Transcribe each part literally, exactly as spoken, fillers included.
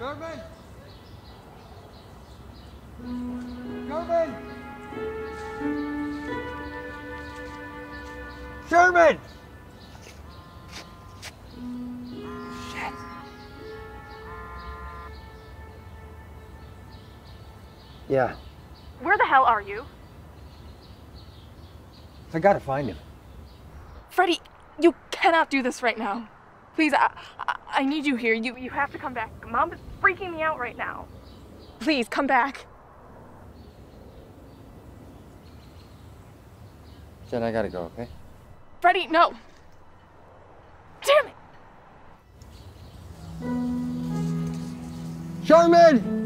Sherman! Sherman! Sherman! Shit! Yeah. Where the hell are you? I gotta find him. Freddy, you cannot do this right now. Please, I, I, I need you here. You, you have to come back. Mom is freaking me out right now. Please, come back. Jen, I gotta go, okay? Freddy, no. Damn it! Sherman!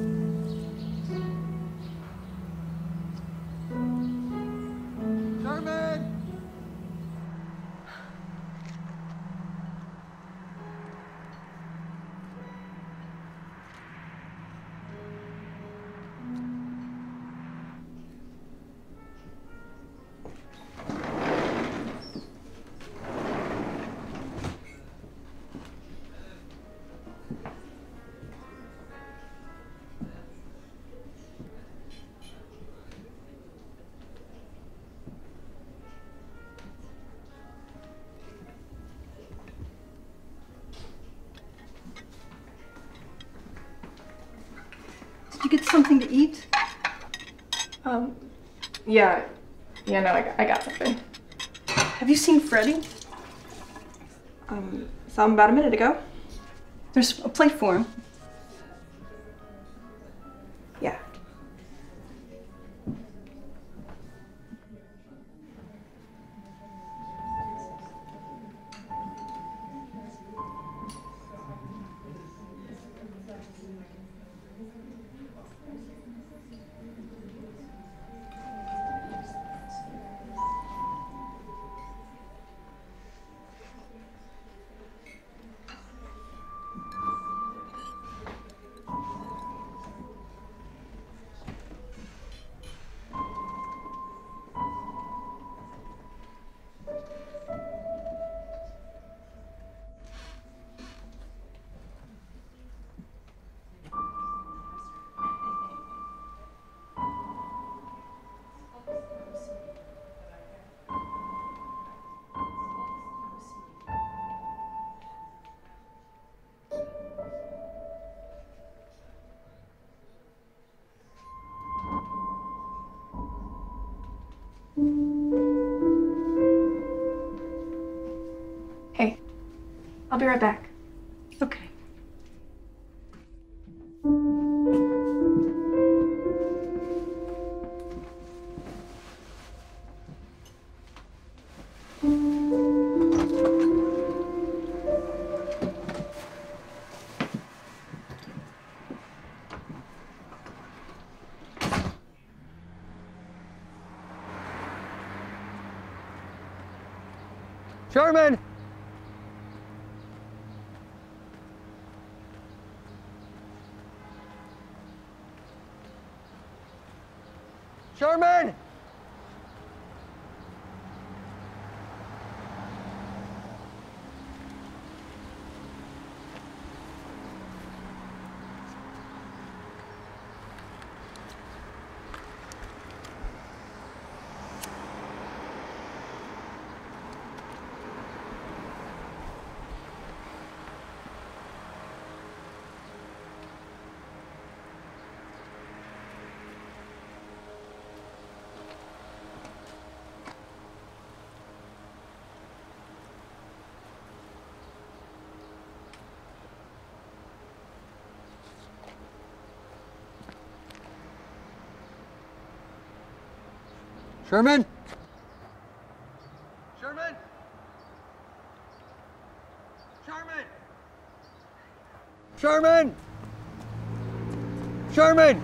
Get something to eat? Um, yeah. Yeah, no, I got, I got something. Have you seen Freddy? Um, saw him about a minute ago. There's a plate for him. Yeah. Hey, I'll be right back. Okay. Sherman! Sherman! Sherman? Sherman? Sherman? Sherman? Sherman? Sherman?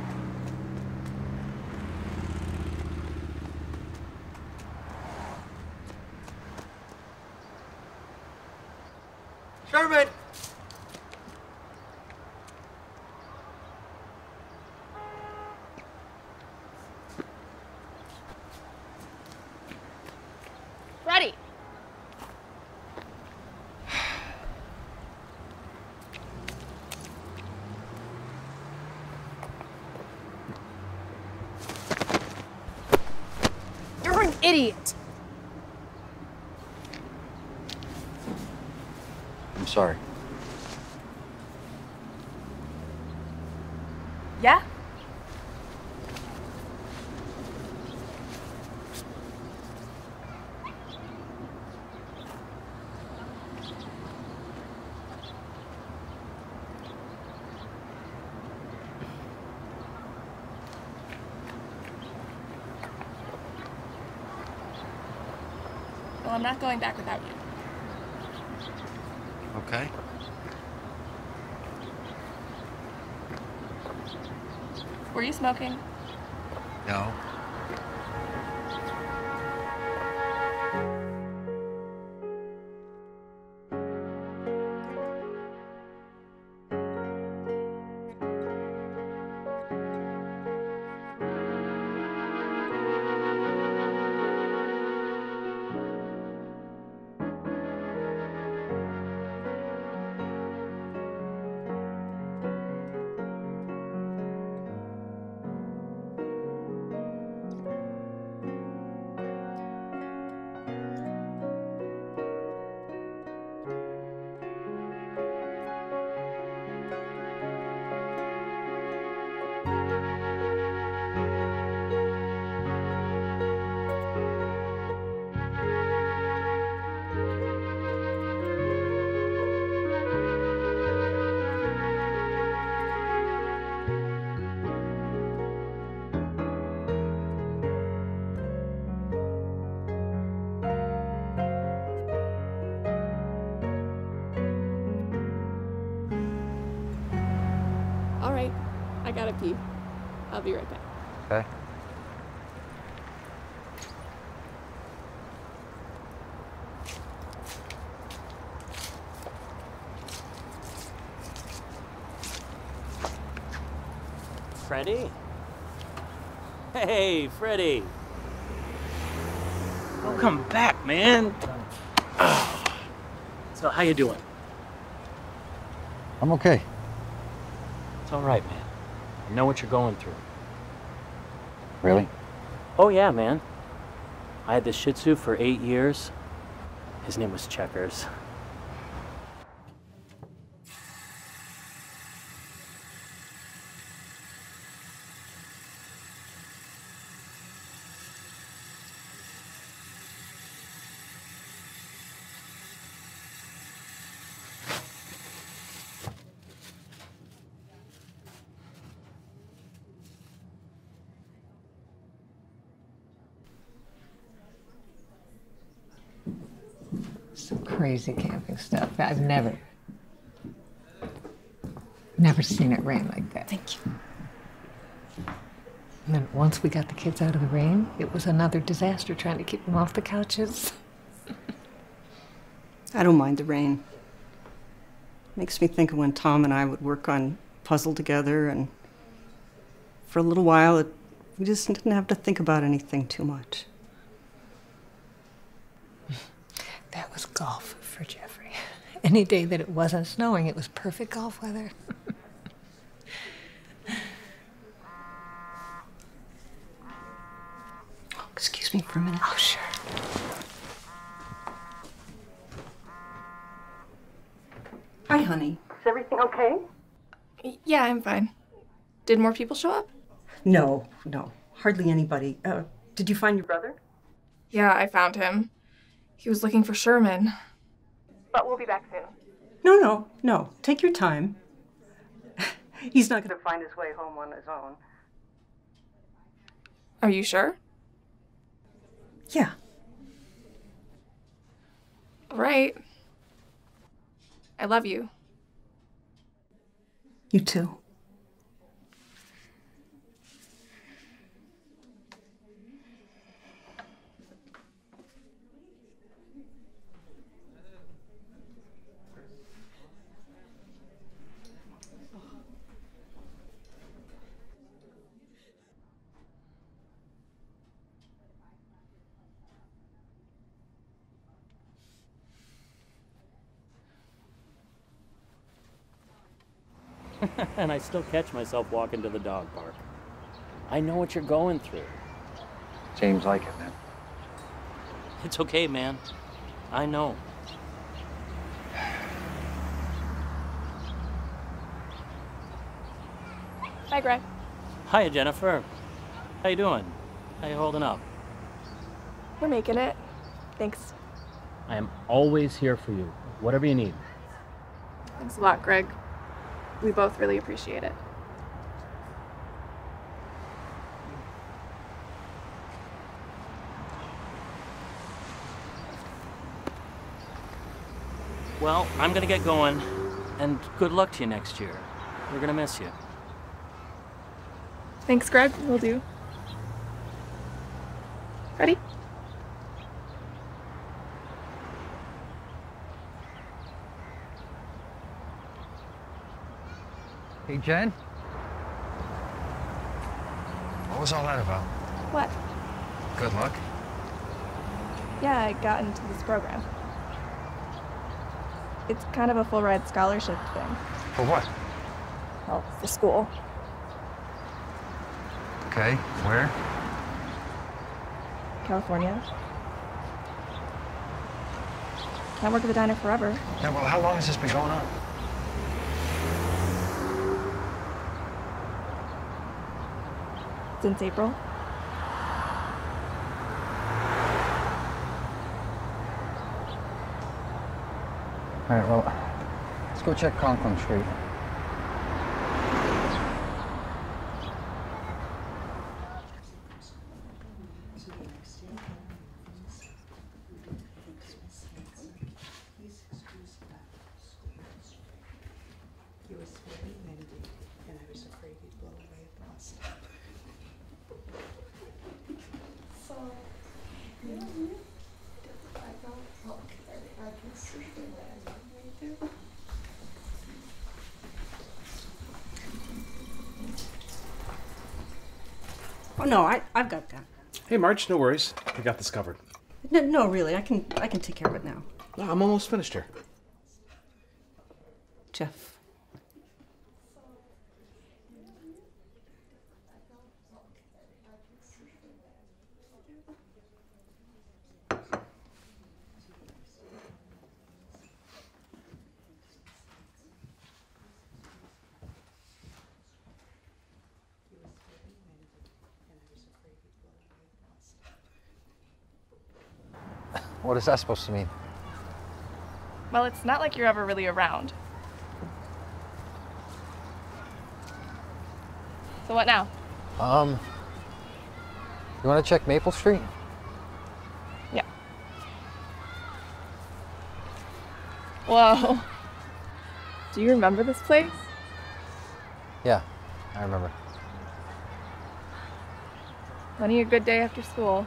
idiot. I'm sorry. Yeah? Well, I'm not going back without you. Okay. Were you smoking? No. I gotta pee. I'll be right back. Okay. Freddie? Hey, Freddie. Welcome back, man. So, how you doing? I'm okay. It's all right, man. I know what you're going through. Really? Oh yeah, man. I had this Shih Tzu for eight years. His name was Checkers. Some crazy camping stuff. I've never, never seen it rain like that. Thank you. And then once we got the kids out of the rain, it was another disaster trying to keep them off the couches. I don't mind the rain. Makes me think of when Tom and I would work on a puzzle together, and for a little while, it, we just didn't have to think about anything too much. That was golf for Jeffrey. Any day that it wasn't snowing, it was perfect golf weather. Oh, excuse me for a minute. Oh, sure. Hi, honey. Is everything okay? Yeah, I'm fine. Did more people show up? No, no. Hardly anybody. Uh, did you find your brother? Yeah, I found him. He was looking for Sherman. But we'll be back soon. No, no, no. Take your time. He's not going to find his way home on his own. Are you sure? Yeah. All right. I love you. You too. And I still catch myself walking to the dog park. I know what you're going through. Seems like it, man. It's okay, man. I know. Hi, Greg. Hi, Jennifer. How you doing? How you holding up? We're making it. Thanks. I am always here for you. Whatever you need. Thanks a lot, Greg. We both really appreciate it. Well, I'm gonna get going, and good luck to you next year. We're gonna miss you. Thanks, Greg. Will do. Ready? Hey, Jen? What was all that about? What? Good luck. Yeah, I got into this program. It's kind of a full ride scholarship thing. For what? Well, for school. Okay, where? California. Can't work at the diner forever. Yeah, well, how long has this been going on? Since April. All right, well, let's go check Conklin Street. Oh, no, I, I've got that. Hey, Marge, no worries. We got this covered. No, no, really, I can, I can take care of it now. No, I'm almost finished here. Jeff. What is that supposed to mean? Well, it's not like you're ever really around. So what now? Um, you want to check Maple Street? Yeah. Whoa. Do you remember this place? Yeah, I remember. Plenty of a good day after school.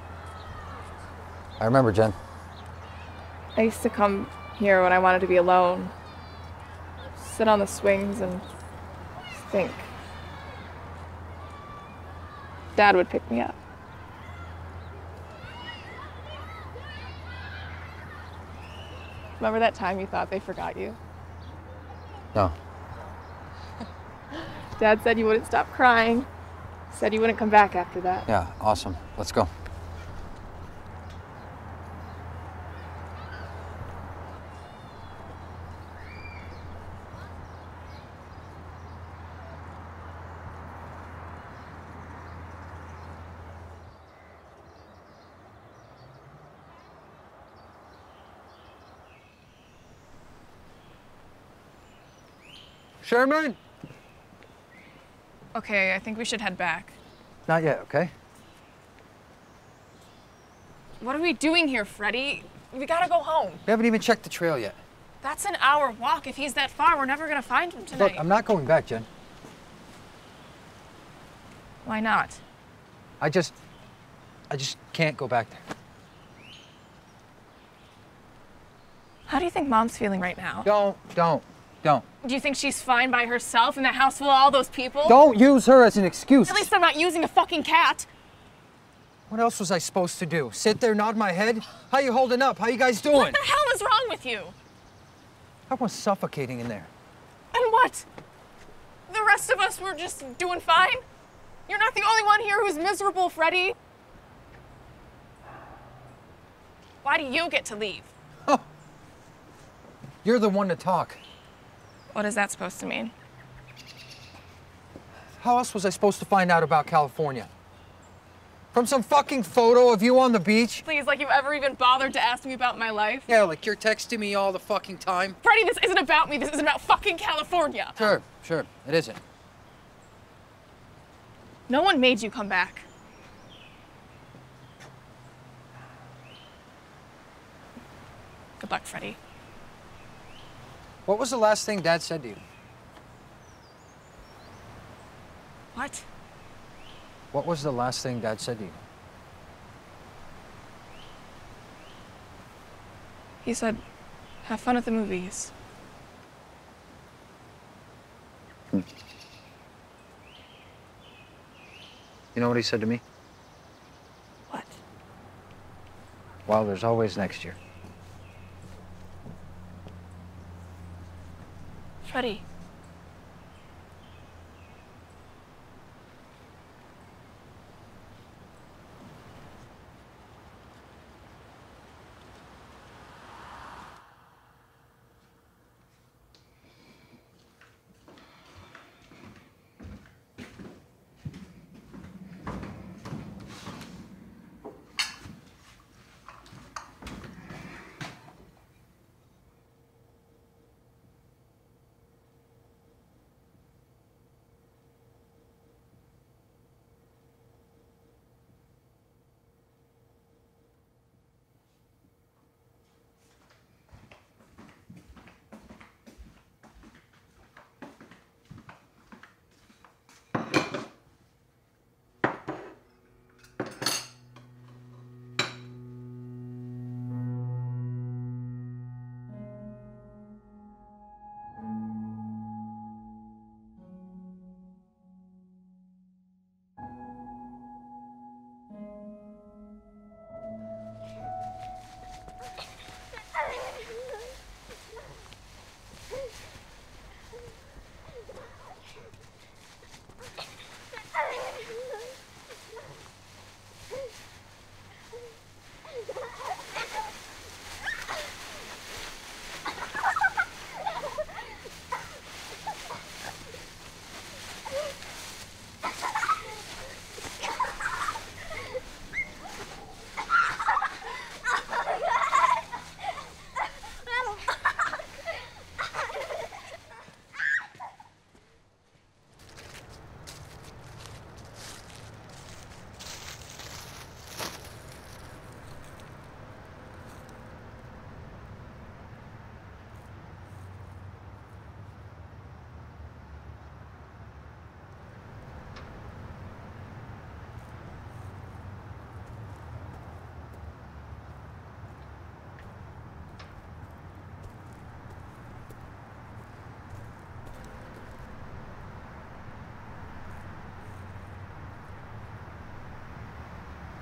I remember, Jen. I used to come here when I wanted to be alone, sit on the swings and think. Dad would pick me up. Remember that time you thought they forgot you? No. Dad said you wouldn't stop crying, said you wouldn't come back after that. Yeah, awesome. Let's go. Sherman? Okay, I think we should head back. Not yet, okay? What are we doing here, Freddie? We gotta go home. We haven't even checked the trail yet. That's an hour walk. If he's that far, we're never gonna find him tonight. Look, I'm not going back, Jen. Why not? I just... I just can't go back there. How do you think Mom's feeling right now? Don't, don't. Don't. Do you think she's fine by herself in the house full of all those people? Don't use her as an excuse. At least I'm not using a fucking cat. What else was I supposed to do? Sit there, nod my head? How you holding up? How you guys doing? What the hell is wrong with you? I was suffocating in there. And what? The rest of us were just doing fine? You're not the only one here who's miserable, Freddie. Why do you get to leave? Oh. You're the one to talk. What is that supposed to mean? How else was I supposed to find out about California? From some fucking photo of you on the beach? Please, like you ever even bothered to ask me about my life? Yeah, like you're texting me all the fucking time. Freddie, this isn't about me. This isn't about fucking California. Sure, sure, it isn't. No one made you come back. Good luck, Freddie. What was the last thing Dad said to you? What? What was the last thing Dad said to you? He said, have fun at the movies. Hmm. You know what he said to me? What? Well, there's always next year. Freddie.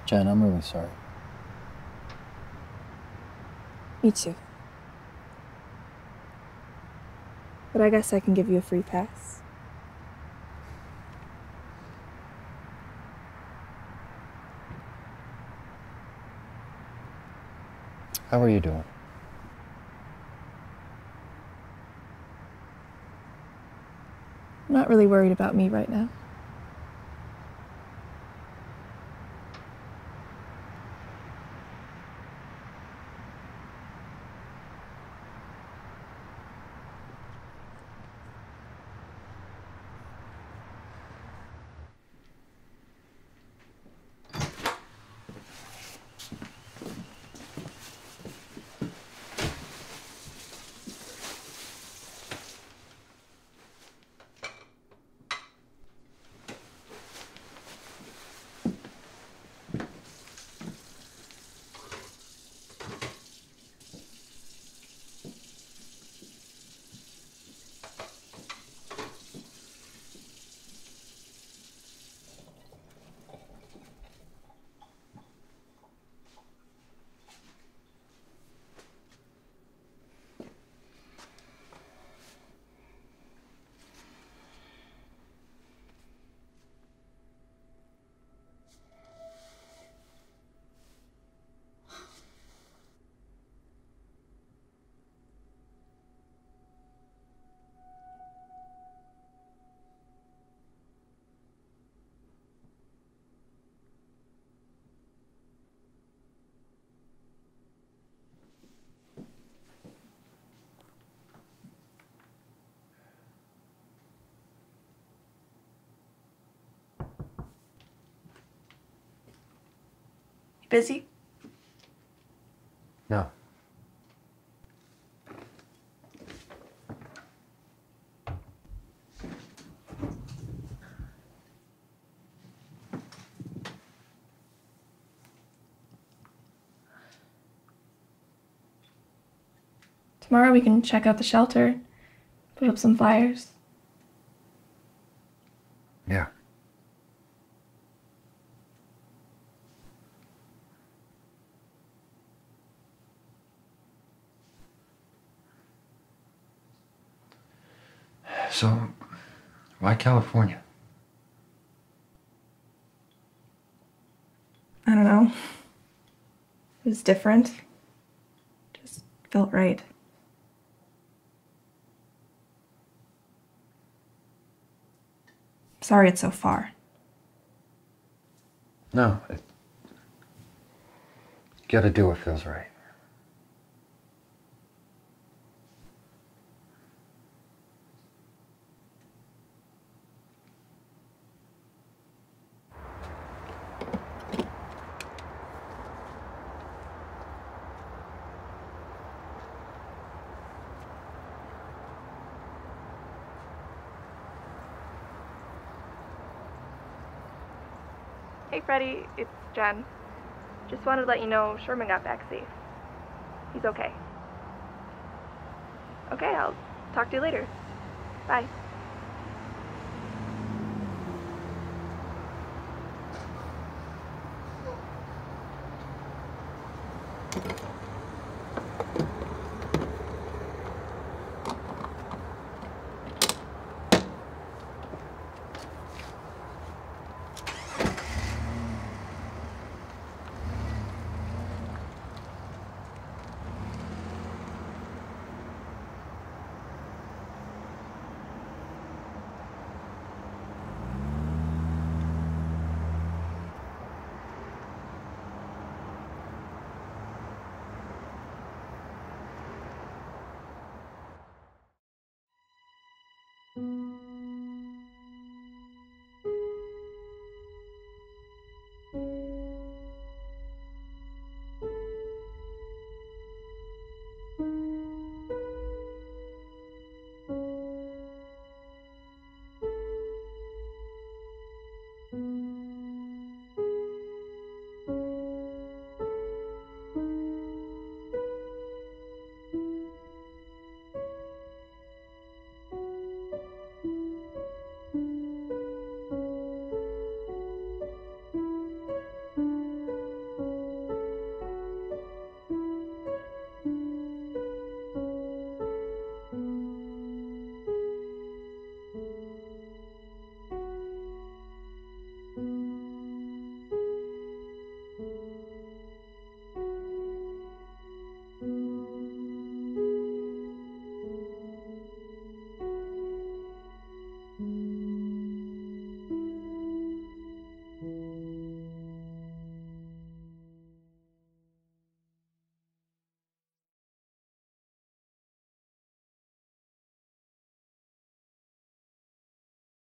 Jen, I'm really sorry. Me too. But I guess I can give you a free pass. How are you doing? I'm not really worried about me right now. Busy? No. Tomorrow we can check out the shelter, put up some flyers. Yeah. So, why California? I don't know. It was different. Just felt right. Sorry it's so far. No, it, you gotta do what feels right. Hey Freddie, it's Jen. Just wanted to let you know Sherman got back safe. He's okay. Okay, I'll talk to you later. Bye.